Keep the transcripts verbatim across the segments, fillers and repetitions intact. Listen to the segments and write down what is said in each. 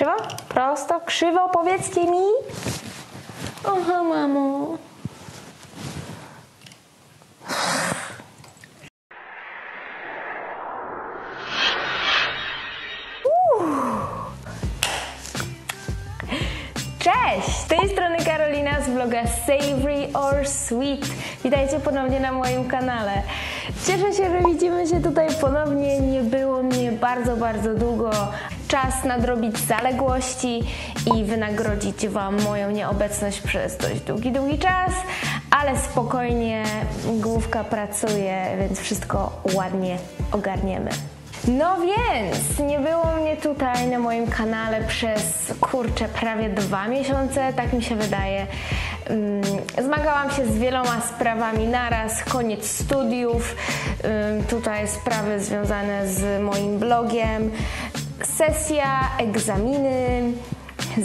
Krzywo? Prosto? Krzywo powiedzcie mi. Oha, mamo. Cześć! Z tej strony Karolina z vloga Savory or Sweet. Witajcie ponownie na moim kanale. Cieszę się, że widzimy się tutaj ponownie. Nie było mnie bardzo, bardzo długo. Czas nadrobić zaległości i wynagrodzić Wam moją nieobecność przez dość długi, długi czas, ale spokojnie, główka pracuje, więc wszystko ładnie ogarniemy. No więc, nie było mnie tutaj na moim kanale przez, kurczę, prawie dwa miesiące, tak mi się wydaje. Zmagałam się z wieloma sprawami naraz, koniec studiów, tutaj sprawy związane z moim blogiem, sesja, egzaminy,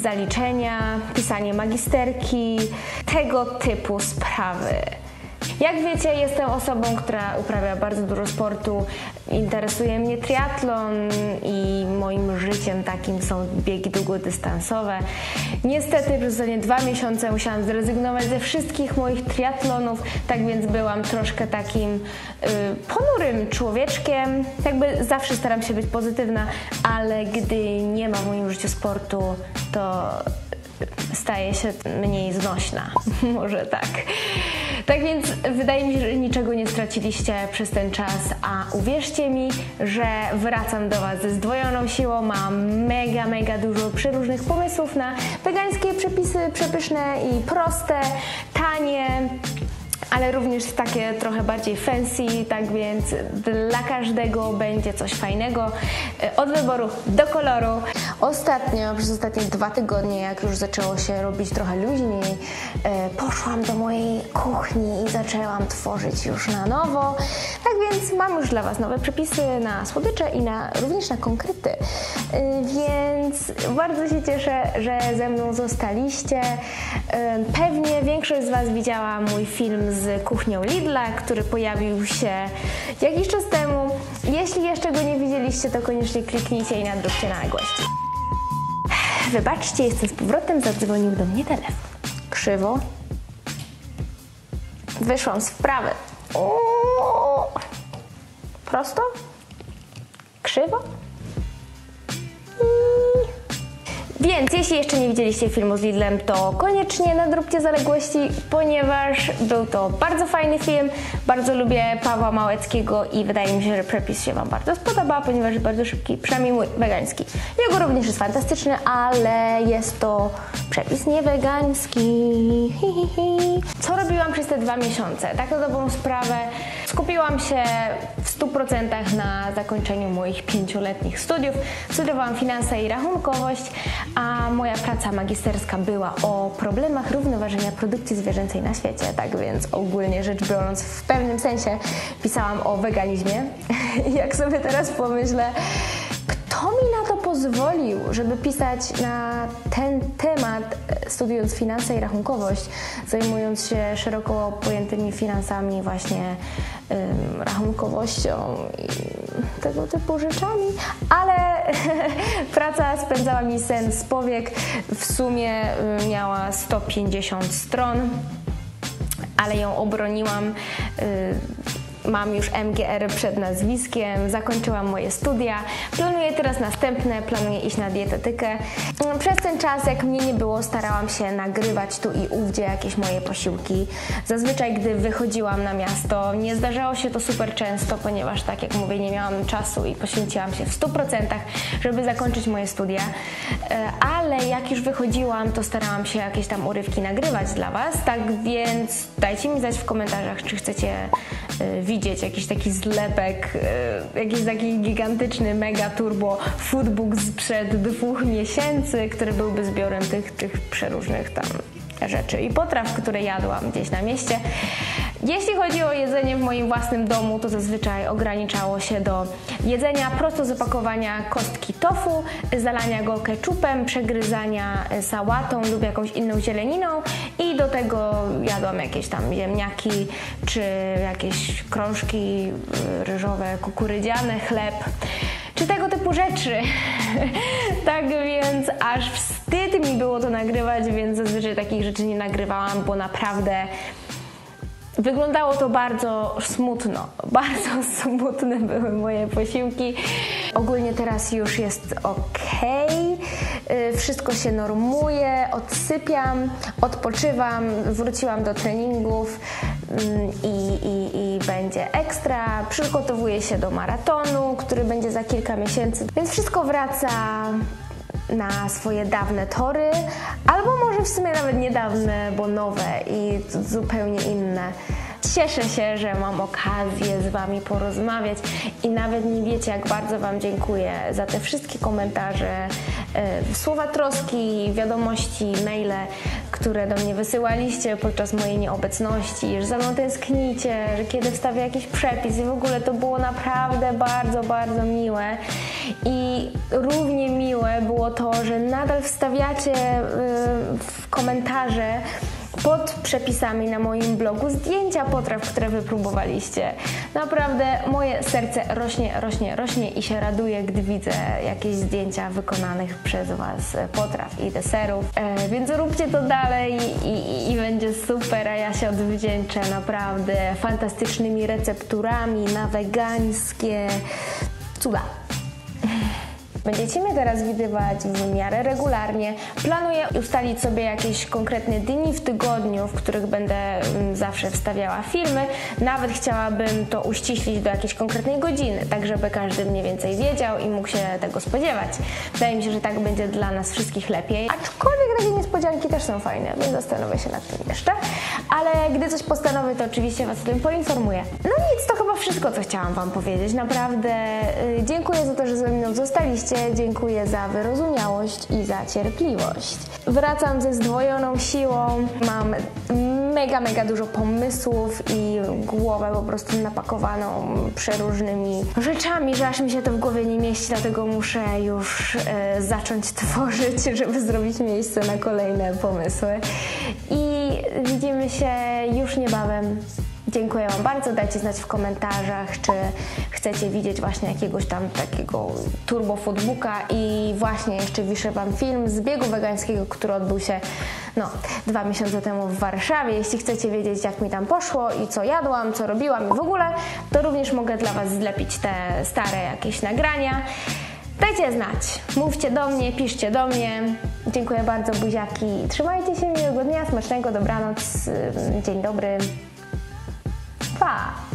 zaliczenia, pisanie magisterki, tego typu sprawy. Jak wiecie, jestem osobą, która uprawia bardzo dużo sportu, interesuje mnie triatlon i moim życiem takim są biegi długodystansowe. Niestety przez ostatnie dwa miesiące musiałam zrezygnować ze wszystkich moich triatlonów, tak więc byłam troszkę takim y, ponurym człowieczkiem. Jakby zawsze staram się być pozytywna, ale gdy nie ma w moim życiu sportu, to staje się mniej znośna, może tak. Tak więc wydaje mi się, że niczego nie straciliście przez ten czas, a uwierzcie mi, że wracam do Was ze zdwojoną siłą, mam mega, mega dużo przeróżnych pomysłów na wegańskie przepisy przepyszne i proste, tanie, ale również takie trochę bardziej fancy, tak więc dla każdego będzie coś fajnego, od wyboru do koloru. Ostatnio, przez ostatnie dwa tygodnie, jak już zaczęło się robić trochę luźniej, poszłam do mojej kuchni i zaczęłam tworzyć już na nowo. Tak więc mam już dla Was nowe przepisy na słodycze i na, również na konkrety. Więc bardzo się cieszę, że ze mną zostaliście. Pewnie większość z Was widziała mój film z Kuchnią Lidla, który pojawił się jakiś czas temu. Jeśli jeszcze go nie widzieliście, to koniecznie kliknijcie i nadróbcie na głośno. Wybaczcie, jestem z powrotem, zadzwonił do mnie telefon. Krzywo. Wyszłam z wprawy. Uuu. Prosto? Krzywo? Więc jeśli jeszcze nie widzieliście filmu z Lidlem, to koniecznie nadróbcie zaległości, ponieważ był to bardzo fajny film. Bardzo lubię Pawła Małeckiego i wydaje mi się, że przepis się Wam bardzo spodoba, ponieważ jest bardzo szybki, przynajmniej mój wegański. Jego również jest fantastyczny, ale jest to przepis niewegański. Co robiłam przez te dwa miesiące? Tak na dobrą sprawę skupiłam się w stu procentach na zakończeniu moich pięcioletnich studiów. Studiowałam finanse i rachunkowość, a moja praca magisterska była o problemach równoważenia produkcji zwierzęcej na świecie, tak więc ogólnie rzecz biorąc w pewnym sensie pisałam o weganizmie. Jak sobie teraz pomyślę, kto mi na to pozwolił, żeby pisać na ten temat, studiując finanse i rachunkowość, zajmując się szeroko pojętymi finansami, właśnie ym, rachunkowością i tego typu rzeczami, ale praca spędzała mi sen z powiek, w sumie miała sto pięćdziesiąt stron, ale ją obroniłam. Yy, Mam już M G R przed nazwiskiem, zakończyłam moje studia, planuję teraz następne, planuję iść na dietetykę. Przez ten czas, jak mnie nie było, starałam się nagrywać tu i ówdzie jakieś moje posiłki. Zazwyczaj, gdy wychodziłam na miasto, nie zdarzało się to super często, ponieważ tak jak mówię, nie miałam czasu i poświęciłam się w stu procentach, żeby zakończyć moje studia. Ale jak już wychodziłam, to starałam się jakieś tam urywki nagrywać dla Was, tak więc dajcie mi znać w komentarzach, czy chcecie widzieć widzieć jakiś taki zlepek, jakiś taki gigantyczny mega turbo foodbook sprzed dwóch miesięcy, który byłby zbiorem tych, tych przeróżnych tam rzeczy i potraw, które jadłam gdzieś na mieście. Jeśli chodzi o jedzenie w moim własnym domu, to zazwyczaj ograniczało się do jedzenia prosto z opakowania kostki tofu, zalania go keczupem, przegryzania sałatą lub jakąś inną zieleniną i do tego jadłam jakieś tam ziemniaki czy jakieś krążki ryżowe, kukurydziane, chleb czy tego typu rzeczy. Tak więc aż wstyd mi było to nagrywać, więc zazwyczaj takich rzeczy nie nagrywałam, bo naprawdę wyglądało to bardzo smutno. Bardzo smutne były moje posiłki. Ogólnie teraz już jest ok. Wszystko się normuje, odsypiam, odpoczywam, wróciłam do treningów i, i, i będzie ekstra. Przygotowuję się do maratonu, który będzie za kilka miesięcy, więc wszystko wraca na swoje dawne tory, albo może w sumie nawet niedawne, bo nowe i zupełnie inne. Cieszę się, że mam okazję z Wami porozmawiać i nawet nie wiecie, jak bardzo Wam dziękuję za te wszystkie komentarze, y, słowa troski, wiadomości, maile, które do mnie wysyłaliście podczas mojej nieobecności, że za mną tęsknicie, że kiedy wstawię jakiś przepis i w ogóle to było naprawdę bardzo, bardzo miłe. I równie miłe było to, że nadal wstawiacie y, w komentarze pod przepisami na moim blogu zdjęcia potraw, które wypróbowaliście. Naprawdę moje serce rośnie, rośnie, rośnie i się raduje, gdy widzę jakieś zdjęcia wykonanych przez Was potraw i deserów. E, więc róbcie to dalej i, i, i będzie super, a ja się odwdzięczę naprawdę fantastycznymi recepturami na wegańskie cuda. Będziecie mnie teraz widywać w miarę regularnie. Planuję ustalić sobie jakieś konkretne dni w tygodniu, w których będę zawsze wstawiała filmy. Nawet chciałabym to uściślić do jakiejś konkretnej godziny, tak żeby każdy mniej więcej wiedział i mógł się tego spodziewać. Wydaje mi się, że tak będzie dla nas wszystkich lepiej. Aczkolwiek takie niespodzianki też są fajne, więc zastanowię się nad tym jeszcze. Ale gdy coś postanowię, to oczywiście Was o tym poinformuję. No nic, to chyba wszystko, co chciałam Wam powiedzieć. Naprawdę yy, dziękuję za to, że ze mną zostaliście. Dziękuję za wyrozumiałość i za cierpliwość. Wracam ze zdwojoną siłą, mam mega, mega dużo pomysłów i głowę po prostu napakowaną przeróżnymi rzeczami, że aż mi się to w głowie nie mieści, dlatego muszę już e, zacząć tworzyć, żeby zrobić miejsce na kolejne pomysły. I widzimy się już niebawem. Dziękuję Wam bardzo, dajcie znać w komentarzach, czy chcecie widzieć właśnie jakiegoś tam takiego turbo foodbooka i właśnie jeszcze wiszę Wam film z biegu wegańskiego, który odbył się no, dwa miesiące temu w Warszawie. Jeśli chcecie wiedzieć, jak mi tam poszło i co jadłam, co robiłam i w ogóle, to również mogę dla Was zlepić te stare jakieś nagrania. Dajcie znać, mówcie do mnie, piszcie do mnie. Dziękuję bardzo, buziaki. Trzymajcie się, miłego dnia, smacznego, dobranoc, dzień dobry. Pa!